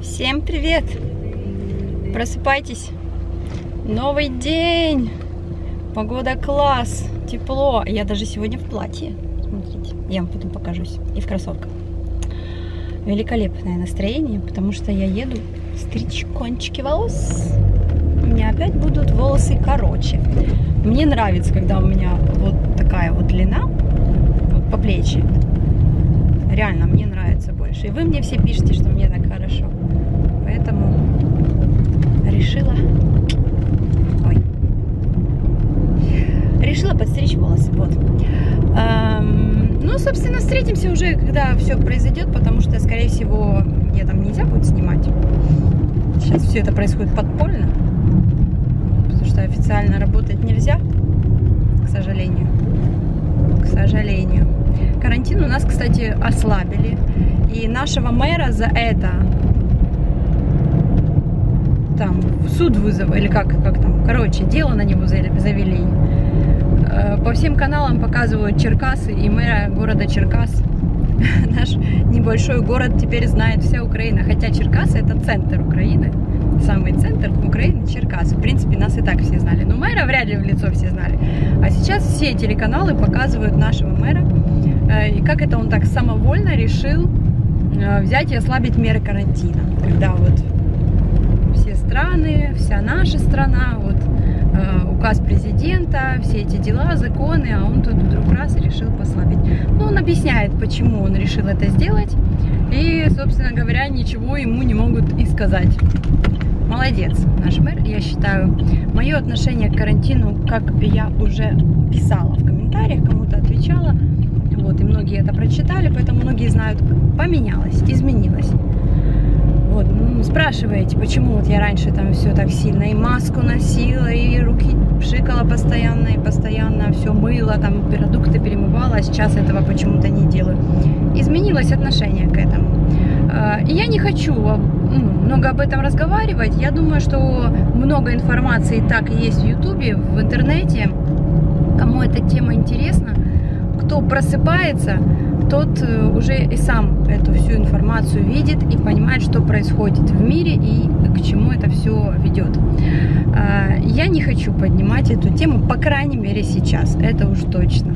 Всем привет! Просыпайтесь! Новый день! Погода класс! Тепло! Я даже сегодня в платье. Смотрите, я вам потом покажусь. И в кроссовках. Великолепное настроение, потому что я еду стричь кончики волос. У меня опять будут волосы короче. Мне нравится, когда у меня вот такая вот длина, вот по плечи. Реально, мне нравится больше. И вы мне все пишете, что мне так хорошо. Поэтому решила... Ой. Решила подстричь волосы. Вот. Ну, собственно, встретимся уже, когда все произойдет, потому что, скорее всего, мне там нельзя будет снимать. Сейчас все это происходит подпольно, потому что официально работать нельзя, к сожалению. К сожалению. Карантин у нас, кстати, ослабили. И нашего мэра за это там в суд вызов, или как там, короче, дело на него завели. По всем каналам показывают Черкассы и мэра города Черкасс. Наш небольшой город теперь знает вся Украина. Хотя Черкассы — это центр Украины. Самый центр Украины — Черкассы. В принципе, нас и так все знали. Но мэра вряд ли в лицо все знали. А сейчас все телеканалы показывают нашего мэра. И как это он так самовольно решил взять и ослабить меры карантина. Когда вот все страны, вся наша страна, вот указ президента, все эти дела, законы, а он тут вдруг раз и решил послабить. Ну, он объясняет, почему он решил это сделать. И, собственно говоря, ничего ему не могут и сказать. Молодец наш мэр, я считаю. Мое отношение к карантину, как я уже писала в комментариях, кому-то отвечала, вот, и многие это прочитали, поэтому многие знают, поменялось, изменилось. Вот, ну, спрашиваете, почему вот я раньше там все так сильно и маску носила, и руки пшикала постоянно, и постоянно все мыла, там продукты перемывала, а сейчас этого почему-то не делаю. Изменилось отношение к этому. И я не хочу много об этом разговаривать. Я думаю, что много информации и так есть в Ютубе, в интернете. Кому эта тема интересна, кто просыпается, тот уже и сам эту всю информацию видит и понимает, что происходит в мире и к чему это все ведет. Я не хочу поднимать эту тему, по крайней мере сейчас, это уж точно.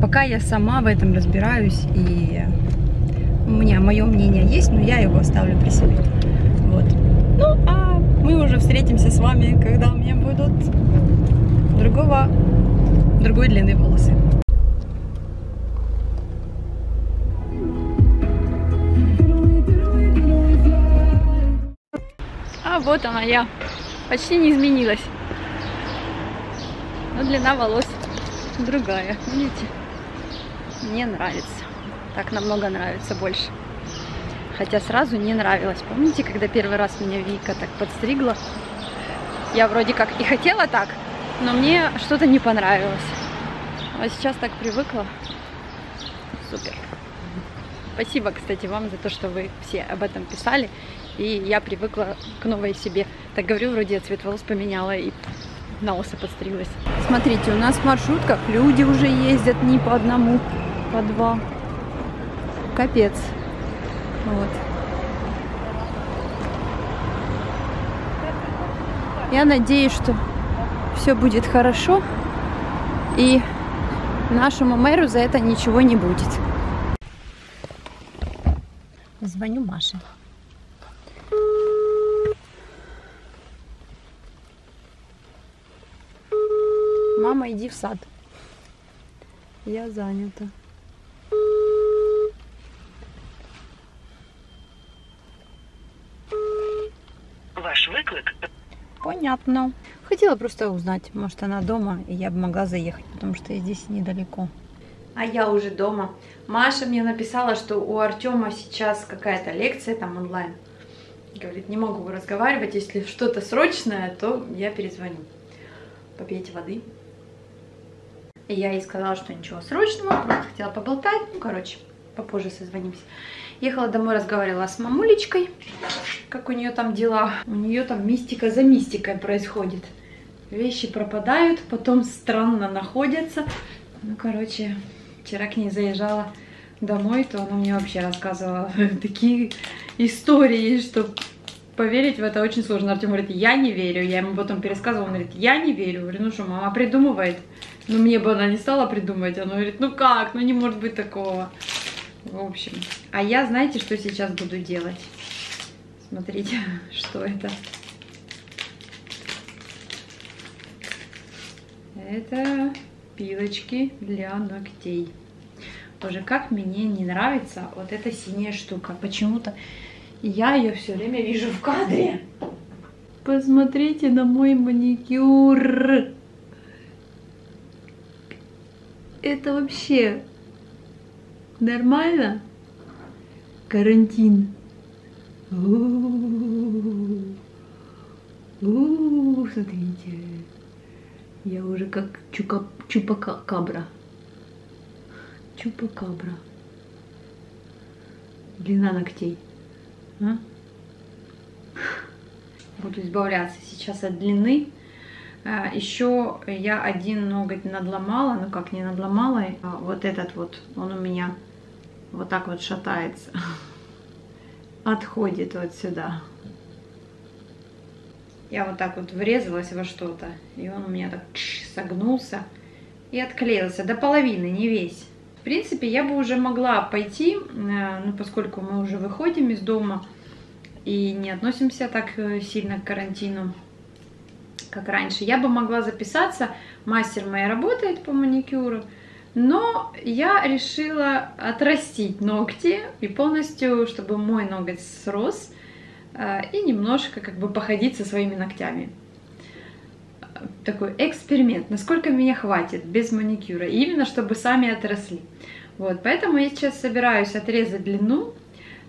Пока я сама в этом разбираюсь, и у меня мое мнение есть, но я его оставлю при себе. Вот. Ну, а мы уже встретимся с вами, когда у меня будут другой длины волосы. Вот она я. Почти не изменилась. Но длина волос другая. Видите? Мне нравится. Так намного нравится больше. Хотя сразу не нравилось. Помните, когда первый раз меня Вика так подстригла? Я вроде как и хотела так, но мне что-то не понравилось. А сейчас так привыкла. Супер. Спасибо, кстати, вам за то, что вы все об этом писали. И я привыкла к новой себе. Так говорю, вроде я цвет волос поменяла и на лысо подстриглась. Смотрите, у нас в маршрутках люди уже ездят не по одному, по два. Капец. Вот. Я надеюсь, что все будет хорошо. И нашему мэру за это ничего не будет. Звоню Маше. Мама, иди в сад. Я занята. Ваш выклик? Понятно. Хотела просто узнать, может, она дома, и я бы могла заехать, потому что я здесь недалеко. А я уже дома. Маша мне написала, что у Артема сейчас какая-то лекция там онлайн. Говорит, не могу разговаривать, если что-то срочное, то я перезвоню. Попейте воды. И я ей сказала, что ничего срочного, просто хотела поболтать. Ну, короче, попозже созвонимся. Ехала домой, разговаривала с мамулечкой, как у нее там дела. У нее там мистика за мистикой происходит. Вещи пропадают, потом странно находятся. Ну, короче, вчера к ней заезжала домой, то она мне вообще рассказывала такие истории, что поверить в это очень сложно. Артем говорит, я не верю. Я ему потом пересказывала, он говорит, я не верю. Говорю, ну что, мама придумывает. Ну мне бы она не стала придумывать. Она говорит, ну как, ну не может быть такого. В общем, а я, знаете, что сейчас буду делать? Смотрите, что это. Это пилочки для ногтей. Боже, как мне не нравится вот эта синяя штука. Почему-то я ее все время вижу в кадре. Посмотрите на мой маникюр. Это вообще нормально? Карантин. Смотрите. Я уже как чупакабра. Чупакабра. Длина ногтей. А? Буду избавляться сейчас от длины. Еще я один ноготь надломала. Ну как не надломала. Вот этот вот, он у меня вот так вот шатается. Отходит вот сюда. Я вот так вот врезалась во что-то. И он у меня так согнулся. И отклеился. До половины, не весь. В принципе, я бы уже могла пойти. Ну, поскольку мы уже выходим из дома. И не относимся так сильно к карантину, как раньше. Я бы могла записаться. Мастер моя работает по маникюру. Но я решила отрастить ногти и полностью, чтобы мой ноготь срос, и немножко как бы походить со своими ногтями. Такой эксперимент, насколько меня хватит без маникюра, и именно чтобы сами отросли. Вот, поэтому я сейчас собираюсь отрезать длину,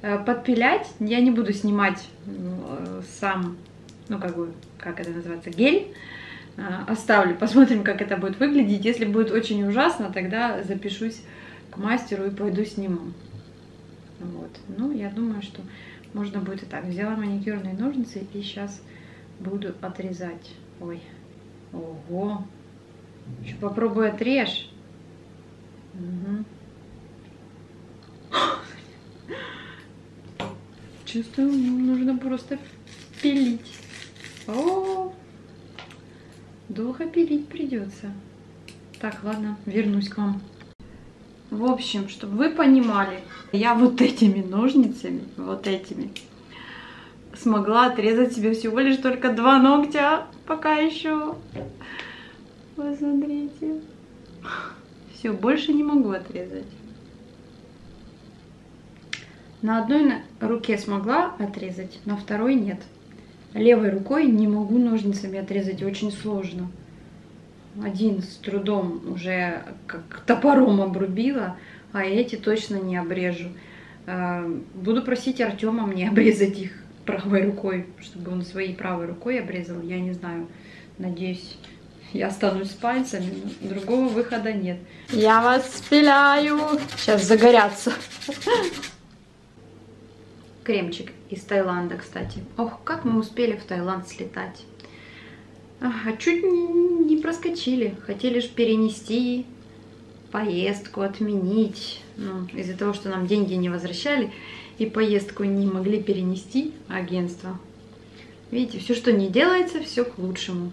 подпилять. Я не буду снимать сам, ну как бы, как это называется, гель. Оставлю, посмотрим, как это будет выглядеть. Если будет очень ужасно, тогда запишусь к мастеру и пойду сниму. Вот. Ну, я думаю, что можно будет и так. Взяла маникюрные ножницы и сейчас буду отрезать. Ой, ого! Еще попробую отрежь. Угу. Чувствую, нужно просто пилить. О-о-о! Долго пилить придется. Так, ладно, вернусь к вам. В общем, чтобы вы понимали, я вот этими ножницами, вот этими, смогла отрезать себе всего лишь только 2 ногтя. Пока еще. Посмотрите. Все, больше не могу отрезать. На одной руке смогла отрезать, на второй нет. Левой рукой не могу ножницами отрезать, очень сложно. Один с трудом уже как топором обрубила, а эти точно не обрежу. Буду просить Артема мне обрезать их правой рукой, чтобы он своей правой рукой обрезал. Я не знаю, надеюсь, я останусь с пальцами, но другого выхода нет. Я вас спиляю! Сейчас загорятся. Кремчик из Таиланда, кстати. Ох, как мы успели в Таиланд слетать. А чуть не проскочили. Хотели же перенести поездку, отменить. Ну, из-за того, что нам деньги не возвращали, и поездку не могли перенести агентство. Видите, все, что не делается, все к лучшему.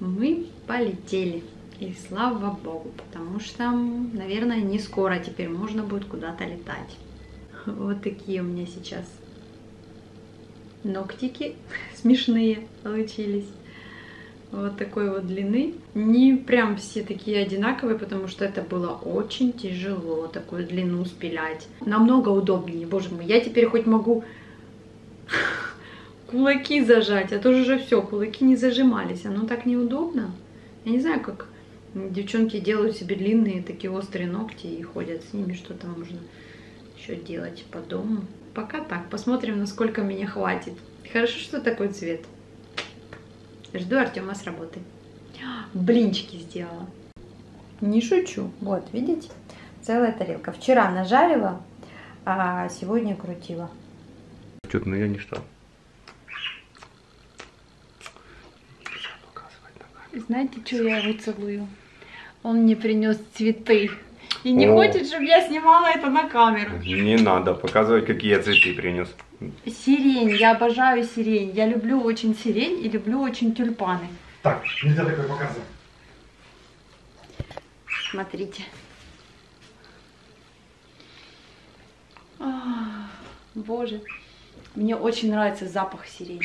Мы полетели. И слава богу, потому что, наверное, не скоро теперь можно будет куда-то летать. Вот такие у меня сейчас ногтики смешные получились. Вот такой вот длины. Не прям все такие одинаковые, потому что это было очень тяжело, такую длину спилять. Намного удобнее. Боже мой, я теперь хоть могу кулаки зажать. А то же все, кулаки не зажимались. Оно так неудобно. Я не знаю, как девчонки делают себе длинные такие острые ногти и ходят с ними, что-то можно еще делать по дому. Пока так, посмотрим, насколько меня хватит. Хорошо, что такой цвет. Жду Артема с работы. Блинчики сделала. Не шучу. Вот, видите? Целая тарелка. Вчера нажарила, а сегодня крутила. Чё-то, ну я не что. Нельзя показывать на камеру. Знаете, что я его целую? Он мне принес цветы. И не хочет, чтобы я снимала это на камеру. Не надо показывать, какие я цветы принес. Сирень, я обожаю сирень. Я люблю очень сирень и люблю очень тюльпаны. Так, нельзя такое показывать. Смотрите. Ах, боже. Мне очень нравится запах сирени.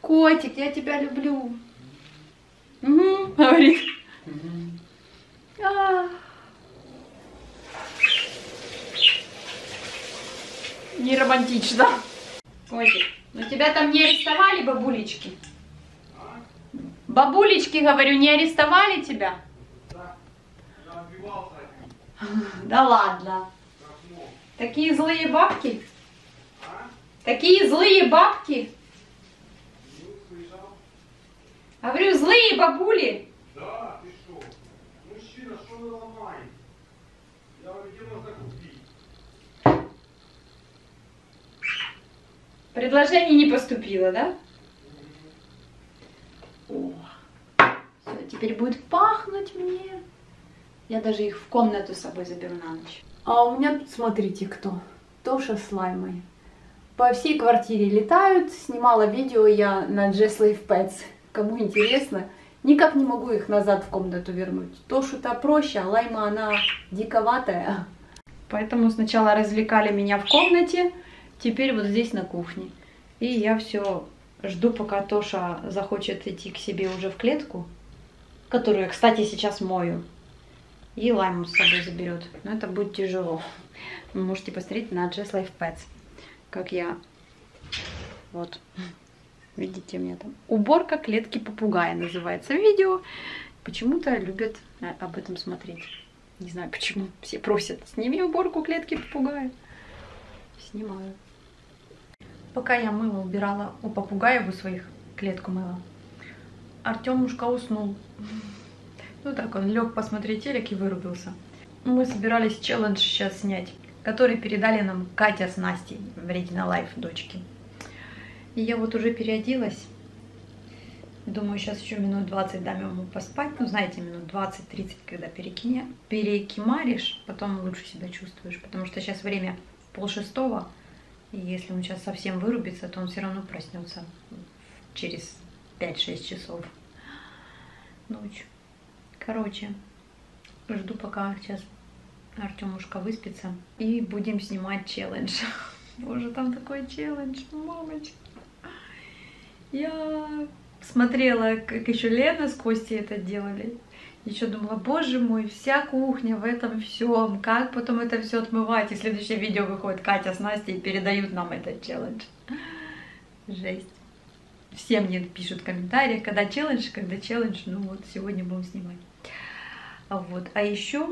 Котик, я тебя люблю. Угу, говорит. Угу. Не романтично. Котик, ну тебя там не арестовали, бабулечки? Бабулечки, говорю, не арестовали тебя? Да, я убивался. Да ладно. Такие злые бабки? Такие злые бабки? Говорю, злые бабули. Да, ты что? Мужчина, что вы ломаете? Я говорю, где можно купить? Предложение не поступило, да? О, все, теперь будет пахнуть мне. Я даже их в комнату с собой заберу на ночь. А у меня тут, смотрите, кто? Тоша с Лаймой. По всей квартире летают. Снимала видео я на Just Life Pets. Кому интересно, никак не могу их назад в комнату вернуть. Тошу-то проще, а Лайма, она диковатая. Поэтому сначала развлекали меня в комнате, теперь вот здесь на кухне. И я все жду, пока Тоша захочет идти к себе уже в клетку, которую я, кстати, сейчас мою. И Лайму с собой заберет. Но это будет тяжело. Вы можете посмотреть на Just Life Pets, как я... Вот... Видите, у меня там уборка клетки попугая называется видео. Почему-то любят об этом смотреть. Не знаю почему. Все просят, сними уборку клетки попугая. Снимаю. Пока я мыло убирала у попугаев, у своих клетку мыла, Артемушка уснул. Ну так, он лег посмотреть телек и вырубился. Мы собирались челлендж сейчас снять, который передали нам Катя с Настей, Вредина Лайф, дочки. И я вот уже переоделась. Думаю, сейчас еще минут 20 дам ему поспать. Ну, знаете, минут 20-30, когда перекимаришь, потом лучше себя чувствуешь. Потому что сейчас время 5:30. И если он сейчас совсем вырубится, то он все равно проснется через 5-6 часов ночью. Короче, жду, пока сейчас Артемушка выспится. И будем снимать челлендж. Боже, там такой челлендж, мамочка. Я смотрела, как еще Лена с Костей это делали. Еще думала, боже мой, вся кухня в этом всем. Как потом это все отмывать? И следующее видео выходит Катя с Настей и передают нам этот челлендж. Жесть. Все мне пишут в комментариях, когда челлендж, ну вот сегодня будем снимать. Вот, а еще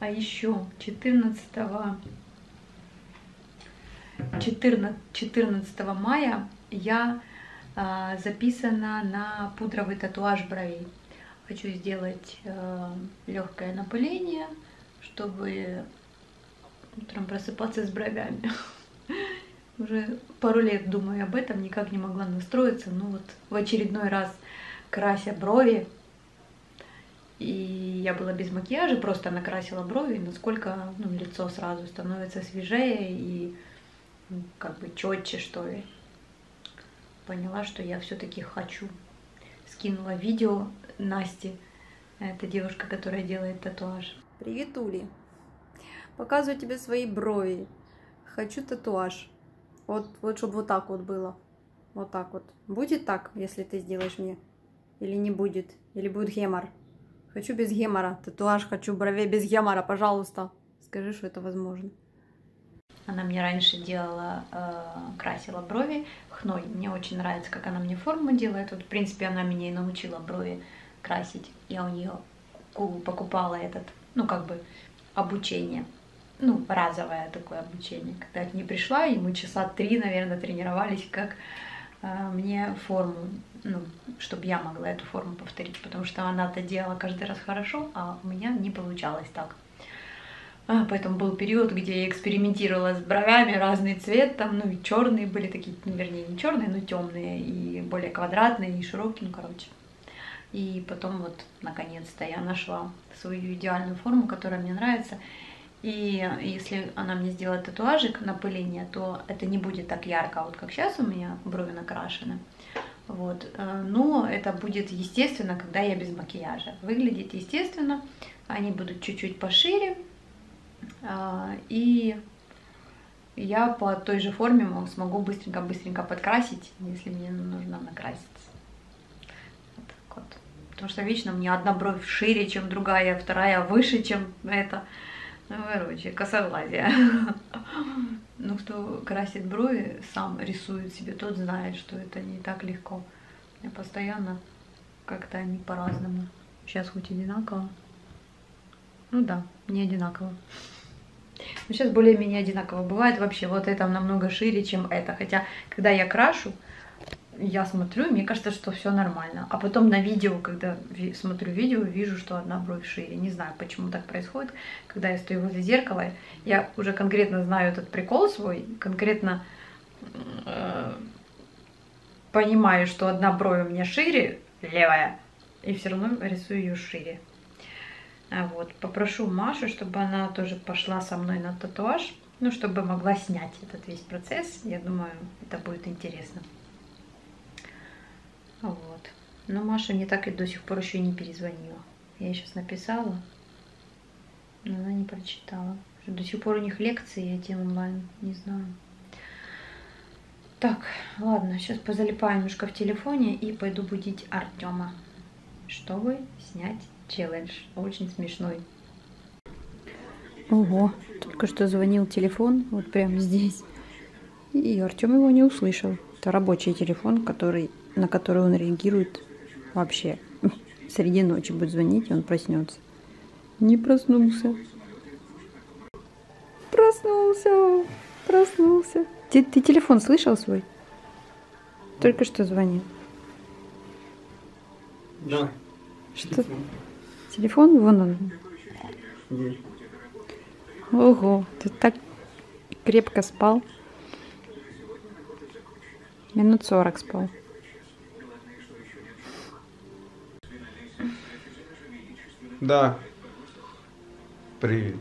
14 мая я записана на пудровый татуаж бровей. Хочу сделать легкое напыление, чтобы утром просыпаться с бровями. Уже пару лет думаю об этом, никак не могла настроиться. Ну вот в очередной раз крася брови. И я была без макияжа, просто накрасила брови, насколько ну, лицо сразу становится свежее и как бы четче, что ли. Поняла, что я все-таки хочу. Скинула видео Насти. Это девушка, которая делает татуаж. Привет, Ули. Показываю тебе свои брови. Хочу татуаж. Вот чтобы вот так вот было. Вот так вот. Будет так, если ты сделаешь мне? Или не будет? Или будет гемор? Хочу без гемора. Татуаж хочу бровей без гемора, пожалуйста. Скажи, что это возможно. Она мне раньше делала, красила брови хной. Мне очень нравится, как она мне форму делает. Вот, в принципе, она меня и научила брови красить. Я у нее покупала этот, ну, как бы, обучение. Ну, разовое такое обучение. Когда я не пришла, и мы часа 3, наверное, тренировались, как мне форму, ну, чтобы я могла эту форму повторить. Потому что она это делала каждый раз хорошо, а у меня не получалось так. Поэтому был период, где я экспериментировала с бровями, разный цвет, там, ну, и черные были такие, ну, вернее, не черные, но темные, и более квадратные, и широкие, ну, короче. И потом вот, наконец-то, я нашла свою идеальную форму, которая мне нравится. И если она мне сделает татуажик на пыление, то это не будет так ярко, вот как сейчас у меня брови накрашены. Вот. Но это будет естественно, когда я без макияжа. Выглядит естественно. Они будут чуть-чуть пошире. И я по той же форме смогу быстренько-быстренько подкрасить, если мне нужно накраситься. Вот так вот. Потому что вечно мне одна бровь шире, чем другая, вторая выше, чем эта. Ну, короче, косоглазие. Ну, кто красит брови, сам рисует себе, тот знает, что это не так легко. Я постоянно как-то они по-разному. Сейчас хоть одинаково. Ну да, не одинаково. Но сейчас более-менее одинаково. Бывает вообще, вот это намного шире, чем это. Хотя, когда я крашу, я смотрю, мне кажется, что все нормально. А потом на видео, когда смотрю видео, вижу, что одна бровь шире. Не знаю, почему так происходит. Когда я стою возле зеркала, я уже конкретно знаю этот прикол свой, конкретно понимаю, что одна бровь у меня шире, левая, и все равно рисую ее шире. Вот, попрошу Машу, чтобы она тоже пошла со мной на татуаж, ну, чтобы могла снять этот весь процесс. Я думаю, это будет интересно. Вот. Но Маша мне так и до сих пор еще не перезвонила. Я ей сейчас написала, но она не прочитала. До сих пор у них лекции, эти онлайн, не знаю. Так, ладно, сейчас позалипаю немножко в телефоне и пойду будить Артема, чтобы снять челлендж. Очень смешной. Ого, только что звонил телефон, вот прямо здесь. И Артем его не услышал. Это рабочий телефон, на который он реагирует вообще. Среди ночи будет звонить, он проснется. Не проснулся. Проснулся. Проснулся. Ты телефон слышал свой? Только что звонил. Да. Что? Телефон? Вон он. Нет. Ого, ты так крепко спал. Минут 40 спал. Да. Привет.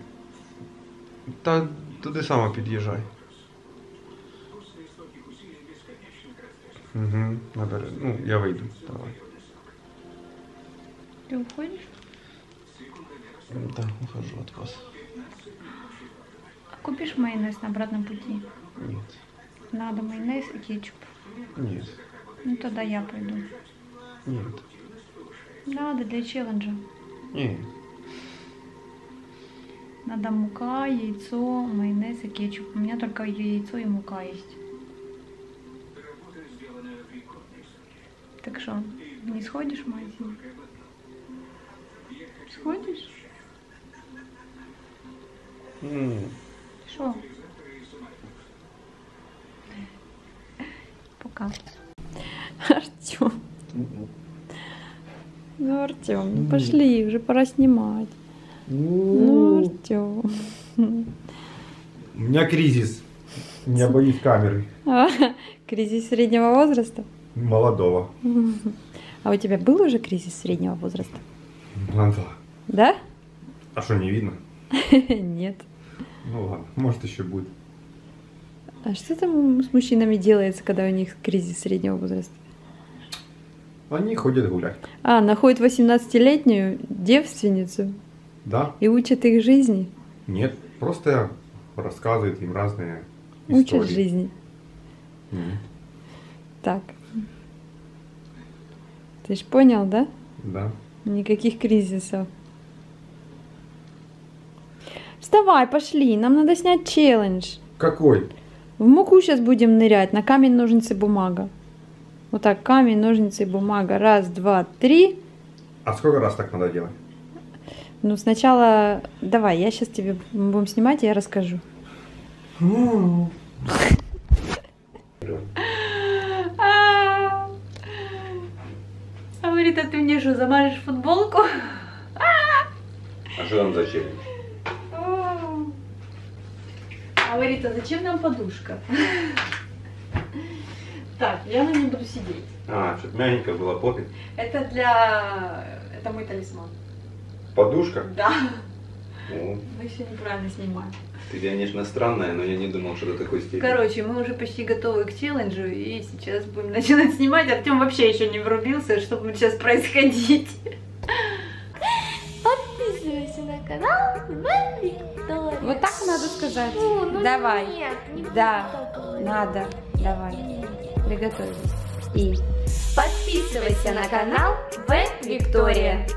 Та туди сама під'їжджай. Угу, набери. Ну, я вийду. Давай. Ты уходишь? Да, ухожу от вас. А купишь майонез на обратном пути? Нет. Надо майонез и кетчуп? Нет. Ну тогда я пойду. Нет. Надо для челленджа. Нет. Надо мука, яйцо, майонез и кетчуп. У меня только яйцо и мука есть. Так что, не сходишь в магазин? Сходишь? Что? Пока. Артем. Ну, Артем, ну пошли, уже пора снимать. Ну, Артем. У меня кризис. Я боюсь камеры. Кризис среднего возраста? Молодого. А у тебя был уже кризис среднего возраста? Был. Да? А что, не видно? Нет. Ну ладно, может еще будет. А что там с мужчинами делается, когда у них кризис среднего возраста? Они ходят гулять. А, находят 18-летнюю девственницу? Да. И учат их жизни? Нет, просто рассказывают им разные истории. Учат жизни? Так. Ты ж понял, да? Да. Никаких кризисов. Вставай, пошли, нам надо снять челлендж. Какой? В муку сейчас будем нырять, на камень, ножницы, бумага. Вот так, камень, ножницы, бумага. Раз, два, три. А сколько раз так надо делать? Ну, сначала... Давай, я сейчас тебе будем снимать, и я расскажу. А говорит, а ты мне что, замажешь футболку? А что там за челлендж? А говорит, а зачем нам подушка? Так, я на ней буду сидеть. А, что-то мягенько было попить. Это для... Это мой талисман. Подушка? Да. О. Вы все неправильно снимаете. Ты, конечно, странная, но я не думал, что это такой стиль. Короче, мы уже почти готовы к челленджу, и сейчас будем начинать снимать. Артем вообще еще не врубился, что будет сейчас происходить. Подписывайся на канал Виктория. Вот так надо сказать. Фу, ну давай. Нет, не да, надо. Давай. Приготовились. И подписывайся на канал Виктория.